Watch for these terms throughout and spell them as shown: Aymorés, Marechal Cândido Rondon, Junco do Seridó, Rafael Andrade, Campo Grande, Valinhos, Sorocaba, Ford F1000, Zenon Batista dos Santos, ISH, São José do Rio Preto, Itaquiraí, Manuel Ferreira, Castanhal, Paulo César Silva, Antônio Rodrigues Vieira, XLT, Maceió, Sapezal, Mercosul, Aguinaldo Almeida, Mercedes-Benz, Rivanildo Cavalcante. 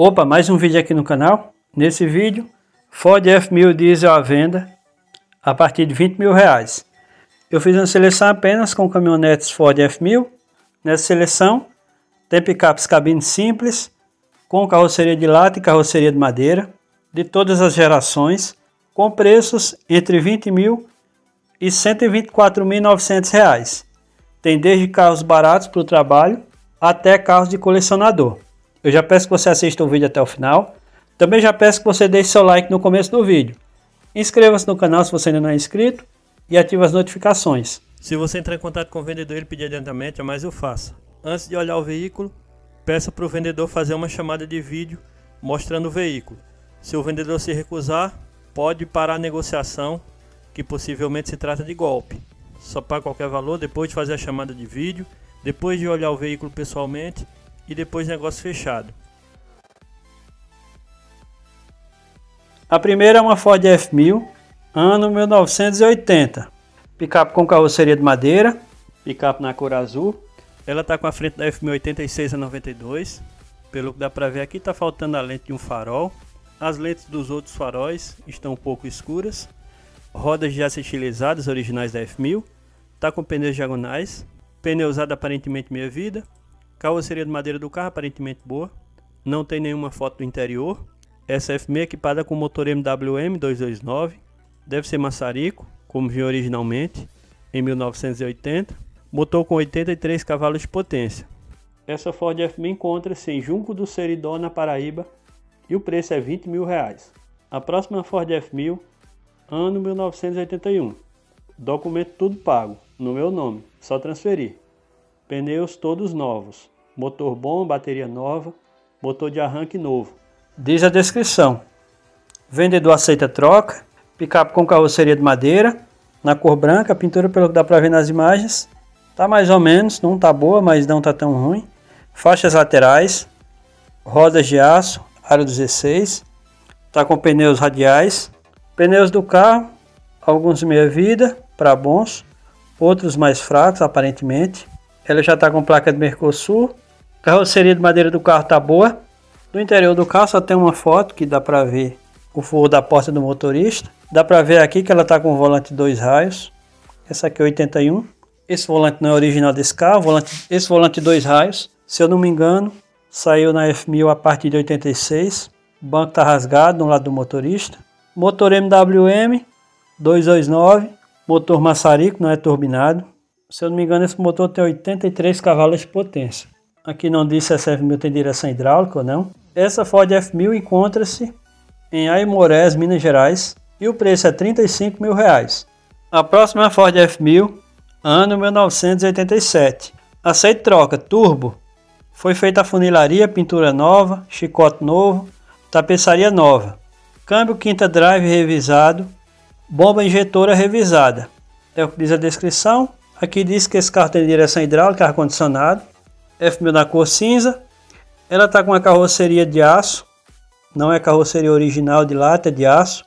Opa, mais um vídeo aqui no canal. Nesse vídeo, Ford F1000 diesel à venda a partir de 20 mil reais. Eu fiz uma seleção apenas com caminhonetes Ford F1000. Nessa seleção tem picapes cabine simples, com carroceria de lata e carroceria de madeira, de todas as gerações, com preços entre 20 mil e 124.900 reais. Tem desde carros baratos para o trabalho até carros de colecionador. Eu já peço que você assista o vídeo até o final. Também já peço que você deixe seu like no começo do vídeo. Inscreva-se no canal se você ainda não é inscrito e ative as notificações. Se você entrar em contato com o vendedor e pedir adiantamento, jamais o faça. Antes de olhar o veículo, peça para o vendedor fazer uma chamada de vídeo mostrando o veículo. Se o vendedor se recusar, pode parar a negociação, que possivelmente se trata de golpe. Só paga qualquer valor depois de fazer a chamada de vídeo, depois de olhar o veículo pessoalmente e depois negócio fechado. A primeira é uma Ford F1000, ano 1980. Picape com carroceria de madeira, picape na cor azul. Ela está com a frente da F1000 86 a 92. Pelo que dá para ver aqui, está faltando a lente de um farol. As lentes dos outros faróis estão um pouco escuras. Rodas já estilizadas, originais da F1000. Está com pneus diagonais. Pneu usado aparentemente meia vida. Carroceria de madeira do carro aparentemente boa. Não tem nenhuma foto do interior. Essa F1000 é equipada com motor MWM229. Deve ser maçarico, como vinha originalmente, em 1980. Motor com 83 cavalos de potência. Essa Ford F1000 encontra-se em Junco do Seridó, na Paraíba. E o preço é 20 mil reais. A próxima Ford F1000, ano 1981. Documento tudo pago, no meu nome, só transferir. Pneus todos novos, motor bom, bateria nova, motor de arranque novo. Diz a descrição: vendedor aceita troca, picape com carroceria de madeira, na cor branca, pintura pelo que dá para ver nas imagens. Tá mais ou menos, não tá boa, mas não tá tão ruim. Faixas laterais, rodas de aço, aro 16, tá com pneus radiais, pneus do carro, alguns meia vida, para bons, outros mais fracos aparentemente. Ela já tá com placa de Mercosul, carroceria de madeira do carro tá boa. Do interior do carro só tem uma foto que dá para ver o furo da porta do motorista. Dá para ver aqui que ela tá com volante 2 raios, essa aqui é 81, esse volante não é original desse carro, esse volante 2 raios, se eu não me engano, saiu na F1000 a partir de 86, o banco está rasgado no lado do motorista. Motor MWM 229, motor maçarico, não é turbinado. Se eu não me engano, esse motor tem 83 cavalos de potência. Aqui não diz se essa F1000 tem direção hidráulica ou não. Essa Ford F1000 encontra-se em Aymorés, Minas Gerais, e o preço é 35 mil reais. A próxima é a Ford F1000, ano 1987. Aceita troca, turbo. Foi feita a funilaria, pintura nova, chicote novo, tapeçaria nova. Câmbio quinta drive revisado, bomba injetora revisada. É o que diz a descrição. Aqui diz que esse carro tem direção hidráulica, ar-condicionado. F1000 na cor cinza. Ela está com uma carroceria de aço. Não é carroceria original de lata, é de aço.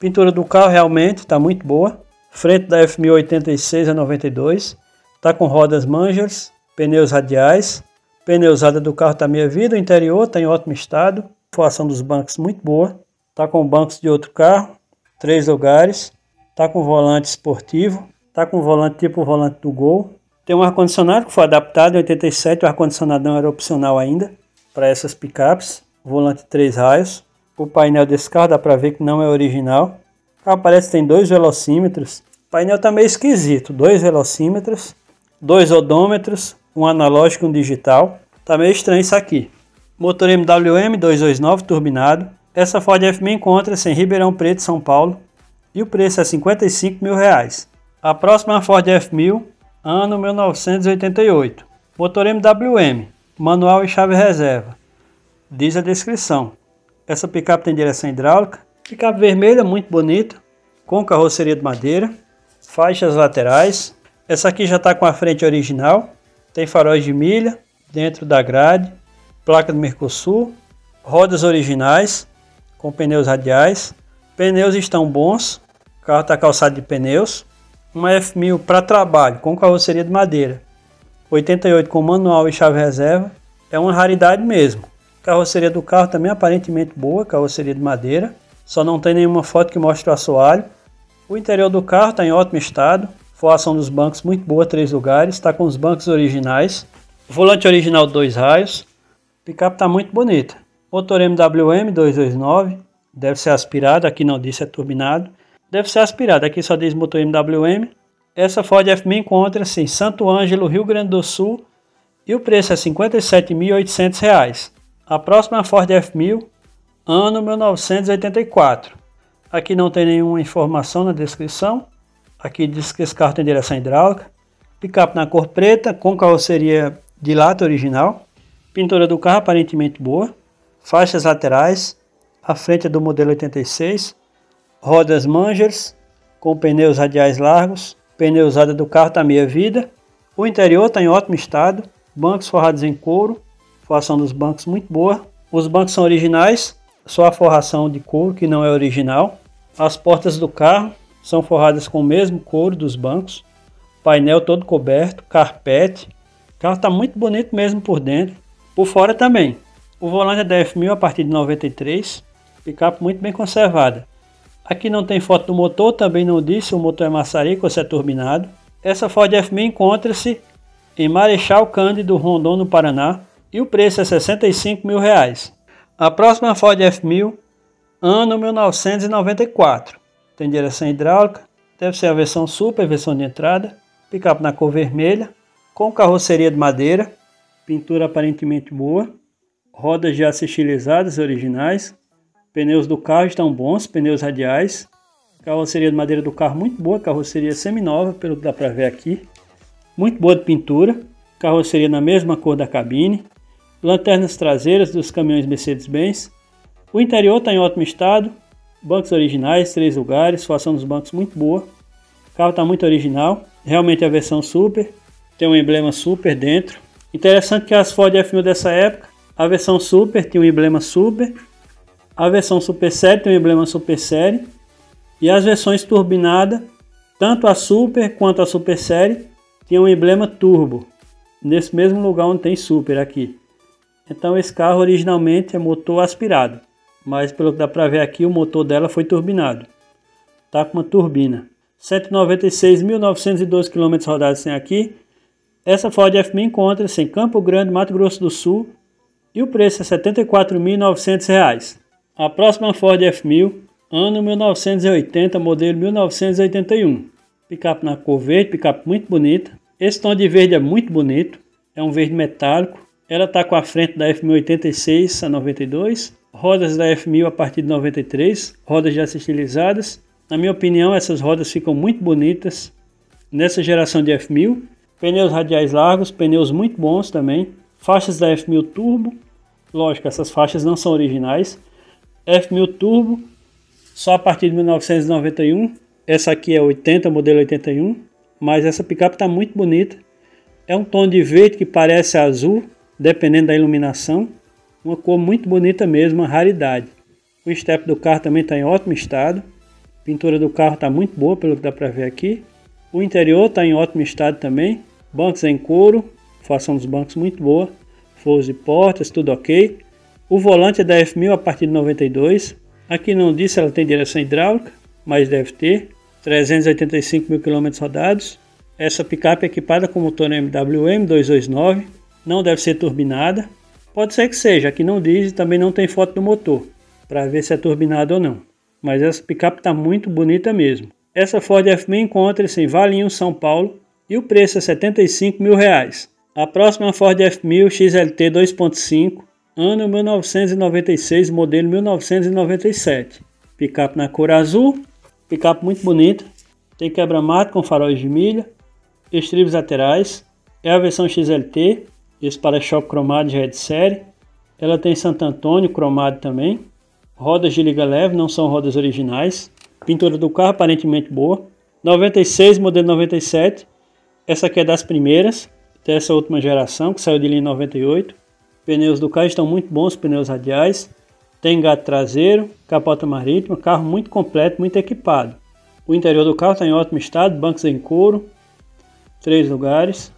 Pintura do carro realmente está muito boa. Frente da F1000 86 a 92. Está com rodas Mangers, pneus radiais. Pneusada do carro está meia vida, o interior está em ótimo estado, formação dos bancos muito boa, está com bancos de outro carro, 3 lugares, está com volante esportivo, está com volante tipo volante do Gol, tem um ar-condicionado que foi adaptado em 87, o ar-condicionado não era opcional ainda para essas picapes, volante 3 raios, o painel desse carro dá para ver que não é original, o carro parece que tem 2 velocímetros, o painel está meio esquisito, 2 velocímetros, 2 odômetros, um analógico e um digital. Tá meio estranho isso aqui. Motor MWM 229 turbinado. Essa Ford F1000 encontra-se em Ribeirão Preto, São Paulo. E o preço é 55 mil reais. A próxima é a Ford F1000, ano 1988. Motor MWM, manual e chave reserva. Diz a descrição. Essa picape tem direção hidráulica. Picape vermelha, muito bonita. Com carroceria de madeira. Faixas laterais. Essa aqui já está com a frente original. Tem faróis de milha dentro da grade, placa do Mercosul, rodas originais com pneus radiais, pneus estão bons, o carro está calçado de pneus, uma F1000 para trabalho com carroceria de madeira, 88 com manual e chave reserva, é uma raridade mesmo. Carroceria do carro também aparentemente boa, carroceria de madeira. Só não tem nenhuma foto que mostre o assoalho. O interior do carro está em ótimo estado. Forração dos bancos muito boa, 3 lugares. Está com os bancos originais. Volante original 2 raios. O picape está muito bonita. Motor MWM229. Deve ser aspirado, aqui não disse é turbinado. Deve ser aspirado, aqui só diz motor MWM. Essa Ford F1000 encontra-se em Santo Ângelo, Rio Grande do Sul. E o preço é R$ 57.800. A próxima Ford F1000, ano 1984. Aqui não tem nenhuma informação na descrição. Aqui diz que esse carro tem direção hidráulica. Picape na cor preta, com carroceria de lata original. Pintura do carro aparentemente boa. Faixas laterais. A frente é do modelo 86. Rodas Mangers, com pneus radiais largos. Pneu usado do carro está meia vida. O interior está em ótimo estado. Bancos forrados em couro. Forração dos bancos muito boa. Os bancos são originais. Só a forração de couro que não é original. As portas do carro são forradas com o mesmo couro dos bancos. Painel todo coberto. Carpete. O carro está muito bonito mesmo por dentro. Por fora também. O volante é da F1000 a partir de 93. Picape muito bem conservada. Aqui não tem foto do motor. Também não disse. O motor é maçarico ou se é turbinado. Essa Ford F1000 encontra-se em Marechal Cândido Rondon, no Paraná. E o preço é R$ 65.000. A próxima Ford F1000, ano 1994. Tem direção hidráulica, deve ser a versão Super, versão de entrada. Picape na cor vermelha, com carroceria de madeira. Pintura aparentemente boa. Rodas de aço estilizadas originais. Pneus do carro estão bons, pneus radiais. Carroceria de madeira do carro muito boa, carroceria seminova, pelo que dá para ver aqui. Muito boa de pintura. Carroceria na mesma cor da cabine. Lanternas traseiras dos caminhões Mercedes-Benz. O interior está em ótimo estado. Bancos originais, 3 lugares. Forração dos bancos muito boa. O carro está muito original. Realmente é a versão Super. Tem um emblema Super dentro. Interessante que as Ford F1000 dessa época, a versão Super tinha um emblema Super. A versão Super Série tem um emblema Super Série. E as versões turbinada, tanto a Super quanto a Super Série, tinham um emblema Turbo. Nesse mesmo lugar onde tem Super aqui. Então esse carro originalmente é motor aspirado, mas pelo que dá para ver aqui o motor dela foi turbinado. Tá com uma turbina. 196.912 km rodados tem aqui. Essa Ford F1000 encontra-se em Campo Grande, Mato Grosso do Sul. E o preço é R$ 74.900. A próxima Ford F1000, ano 1980, modelo 1981. Picape na cor verde, picape muito bonita. Esse tom de verde é muito bonito, é um verde metálico. Ela está com a frente da F1000 86 a 92, rodas da F1000 a partir de 93, rodas já estilizadas. Na minha opinião, essas rodas ficam muito bonitas nessa geração de F1000. Pneus radiais largos, pneus muito bons também. Faixas da F1000 Turbo, lógico, essas faixas não são originais. F1000 Turbo, só a partir de 1991. Essa aqui é 80, modelo 81. Mas essa picape está muito bonita. É um tom de verde que parece azul, dependendo da iluminação. Uma cor muito bonita mesmo, uma raridade. O estepe do carro também está em ótimo estado. A pintura do carro está muito boa, pelo que dá para ver aqui. O interior está em ótimo estado também. Bancos em couro, forração dos bancos muito boa. Forros e portas, tudo ok. O volante é da F1000 a partir de 92. Aqui não disse se ela tem direção hidráulica, mas deve ter. 385 mil km rodados. Essa picape é equipada com motor MWM229, não deve ser turbinada. Pode ser que seja, aqui não diz e também não tem foto do motor, para ver se é turbinado ou não. Mas essa picape está muito bonita mesmo. Essa Ford F1000 encontra-se em Valinhos, São Paulo, e o preço é R$ 75 mil. A próxima Ford F1000 XLT 2.5, ano 1996, modelo 1997. Picape na cor azul. Picape muito bonita, tem quebra-mato com faróis de milha, estribos laterais, é a versão XLT, esse para-choque cromado já é de série, ela tem Santo Antônio cromado também, rodas de liga leve, não são rodas originais, pintura do carro aparentemente boa, 96, modelo 97, essa aqui é das primeiras, dessa última geração que saiu de linha em 98, pneus do carro estão muito bons, pneus radiais. Tem gato traseiro, capota marítima, carro muito completo, muito equipado. O interior do carro está em ótimo estado, bancos em couro, 3 lugares.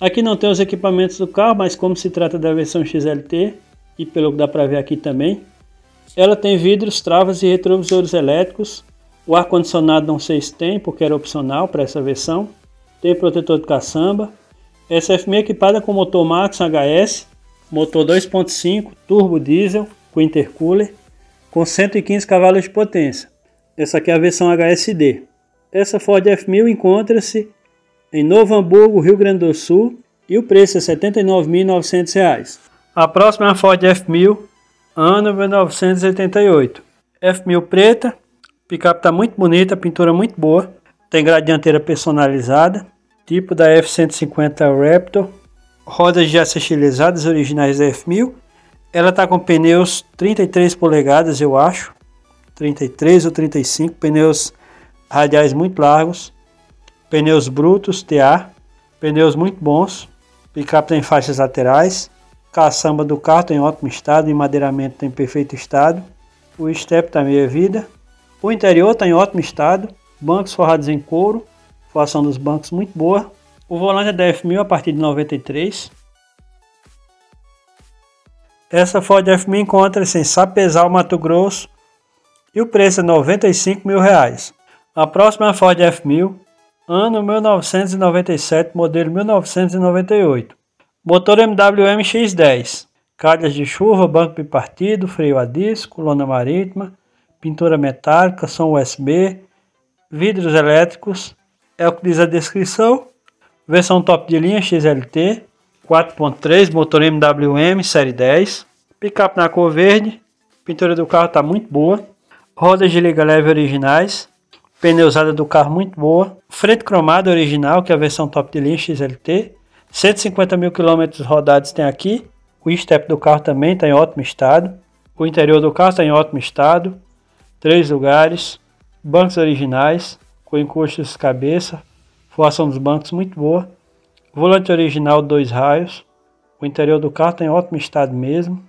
Aqui não tem os equipamentos do carro, mas como se trata da versão XLT, e pelo que dá para ver aqui também. Ela tem vidros, travas e retrovisores elétricos. O ar-condicionado não sei se tem, porque era opcional para essa versão. Tem protetor de caçamba. Essa F1000 é equipada com motor Max HS, motor 2.5, turbo diesel, com intercooler, com 115 cavalos de potência. Essa aqui é a versão HSD. Essa Ford F1000 encontra-se em Novo Hamburgo, Rio Grande do Sul, e o preço é R$ 79.900. A próxima é a Ford F1000, ano 1988. F1000 preta, picape está muito bonita, pintura muito boa, tem grade dianteira personalizada, tipo da F-150 Raptor, rodas de aço estilizadas originais da F1000. Ela está com pneus 33 polegadas, eu acho, 33 ou 35, pneus radiais muito largos, pneus brutos TA, pneus muito bons, picape tem faixas laterais, caçamba do carro tem ótimo estado, emadeiramento tem perfeito estado, o step está meia vida, o interior está em ótimo estado, bancos forrados em couro, forração dos bancos muito boa, o volante é da F1000 a partir de 93. Essa Ford F1000 encontra-se em Sapezal, Mato Grosso, e o preço é R$ 95.000. A próxima é a Ford F1000, ano 1997, modelo 1998. Motor MWM229, calhas de chuva, banco bipartido, freio a disco, lona marítima, pintura metálica, som USB, vidros elétricos, é o que diz a descrição. Versão top de linha XLT, 4.3, motor MWM, série 10, picape na cor verde, pintura do carro está muito boa, rodas de liga leve originais, pneusada do carro muito boa, frente cromada original, que é a versão top de linha XLT, 150 mil km rodados tem aqui, o step do carro também está em ótimo estado, o interior do carro está em ótimo estado, 3 lugares, bancos originais, com encostos cabeça, forração dos bancos muito boa, volante original 2 raios, o interior do carro está em ótimo estado mesmo,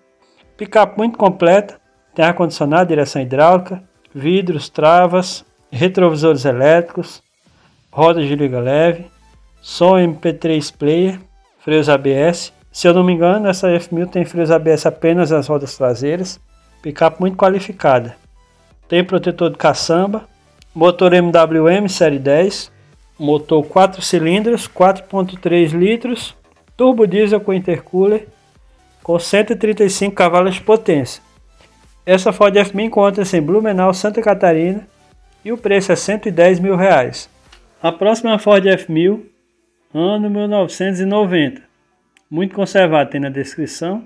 picape muito completa, tem ar-condicionado, direção hidráulica, vidros, travas, retrovisores elétricos, rodas de liga leve, som MP3 player, freios ABS. Se eu não me engano, essa F1000 tem freios ABS apenas nas rodas traseiras. Picape muito qualificada. Tem protetor de caçamba, motor MWM série 10, motor 4 cilindros, 4.3 litros, turbo diesel com intercooler, com 135 cavalos de potência. Essa Ford F1000 encontra-se em Blumenau, Santa Catarina, e o preço é R$ 110.000. A próxima é a Ford F1000, ano 1990. Muito conservado, tem na descrição. O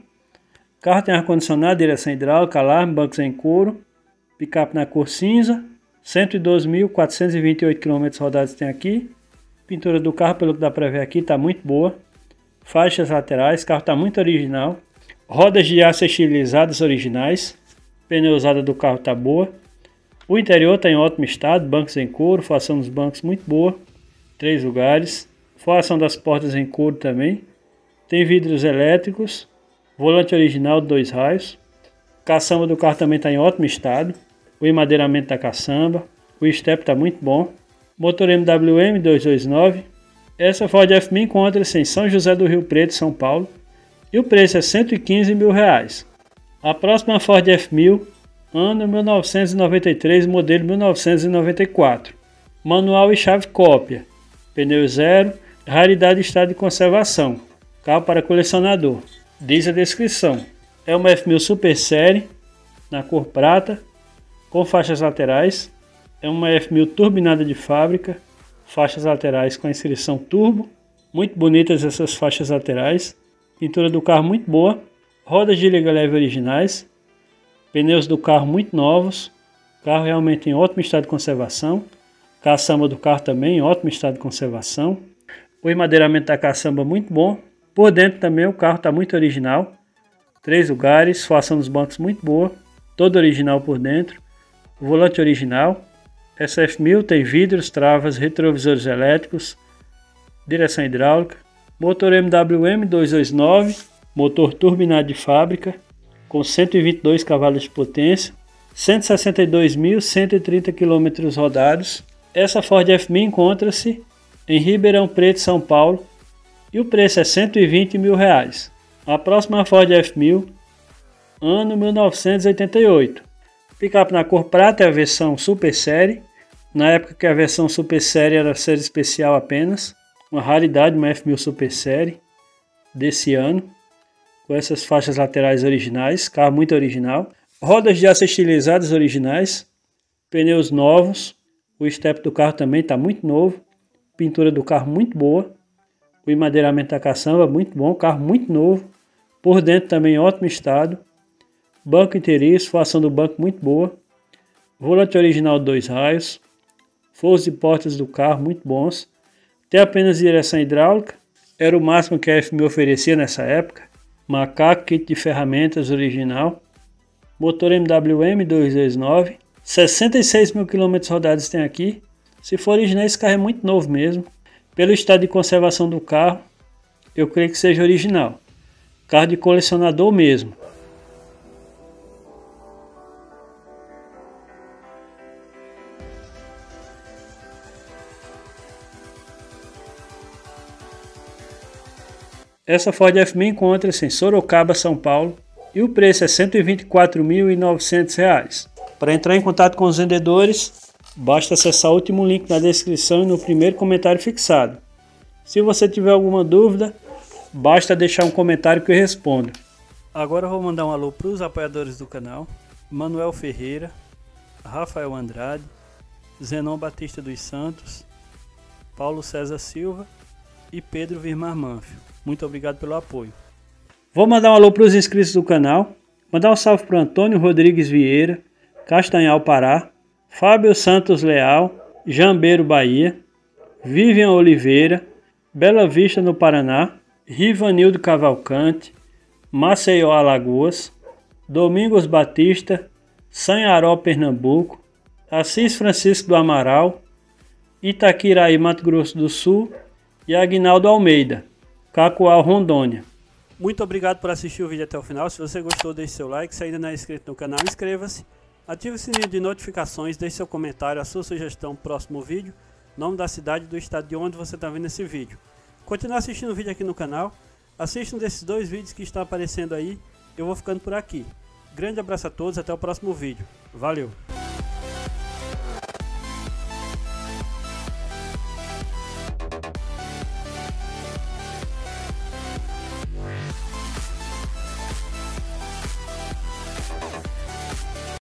carro tem ar-condicionado, direção hidráulica, alarme, bancos em couro, picape na cor cinza, 112.428 km rodados tem aqui. Pintura do carro, pelo que dá para ver aqui, está muito boa. Faixas laterais, o carro está muito original. Rodas de aço estilizadas originais. Pneusada do carro está boa. O interior está em ótimo estado, bancos em couro, forração dos bancos muito boa, 3 lugares, forração das portas em couro também, tem vidros elétricos, volante original 2 raios, caçamba do carro também está em ótimo estado, o emadeiramento da caçamba, o step está muito bom, motor MWM229, essa Ford F1000 encontra-se em São José do Rio Preto, São Paulo, e o preço é R$ 115.000. A próxima Ford F1000, ano 1993, modelo 1994, manual e chave cópia, pneu zero, raridade e estado de conservação, carro para colecionador, diz a descrição. É uma F1000 Super Série, na cor prata, com faixas laterais, é uma F1000 turbinada de fábrica, faixas laterais com a inscrição turbo, muito bonitas essas faixas laterais, pintura do carro muito boa, rodas de liga leve originais, pneus do carro muito novos, carro realmente em ótimo estado de conservação, caçamba do carro também em ótimo estado de conservação, o emadeiramento da caçamba muito bom, por dentro também o carro está muito original, 3 lugares, forração dos bancos muito boa, todo original por dentro, volante original, essa F1000 tem vidros, travas, retrovisores elétricos, direção hidráulica, motor MWM229, motor turbinado de fábrica, com 122 cavalos de potência, 162.130 km rodados. Essa Ford F1000 encontra-se em Ribeirão Preto, São Paulo, e o preço é R$ 120.000. A próxima Ford F1000, ano 1988. Picape na cor prata é a versão Super Série, na época que a versão Super Série era série especial apenas, uma raridade, uma F1000 Super Série desse ano, com essas faixas laterais originais, carro muito original, rodas de aço estilizadas originais, pneus novos, o estepe do carro também está muito novo, pintura do carro muito boa, o emadeiramento da caçamba muito bom, carro muito novo, por dentro também em ótimo estado, banco inteiriço, função do banco muito boa, volante original 2 raios, forros de portas do carro muito bons, tem apenas direção hidráulica, era o máximo que a F1000 oferecia nessa época, macaco, kit de ferramentas original, motor MWM229, 66 mil quilômetros rodados tem aqui. Se for original, esse carro é muito novo mesmo. Pelo estado de conservação do carro, eu creio que seja original. Carro de colecionador mesmo. Essa Ford F1000 encontra-se em Sorocaba, São Paulo, e o preço é R$ 124.900. Para entrar em contato com os vendedores, basta acessar o último link na descrição e no primeiro comentário fixado. Se você tiver alguma dúvida, basta deixar um comentário que eu respondo. Agora eu vou mandar um alô para os apoiadores do canal: Manuel Ferreira, Rafael Andrade, Zenon Batista dos Santos, Paulo César Silva e Pedro Virmar Manfio. Muito obrigado pelo apoio. Vou mandar um alô para os inscritos do canal, mandar um salve para o Antônio Rodrigues Vieira, Castanhal, Pará, Fábio Santos Leal, Jambeiro, Bahia, Vivian Oliveira, Bela Vista, no Paraná, Rivanildo Cavalcante, Maceió, Alagoas, Domingos Batista, Sanharó, Pernambuco, Assis Francisco do Amaral, Itaquiraí, Mato Grosso do Sul e Aguinaldo Almeida, Cacoal, Rondônia. Muito obrigado por assistir o vídeo até o final. Se você gostou, deixe seu like. Se ainda não é inscrito no canal, inscreva-se. Ative o sininho de notificações, deixe seu comentário, a sua sugestão, próximo vídeo, nome da cidade e do estado de onde você está vendo esse vídeo. Continue assistindo o vídeo aqui no canal, assista um desses dois vídeos que estão aparecendo aí, eu vou ficando por aqui. Grande abraço a todos, até o próximo vídeo. Valeu!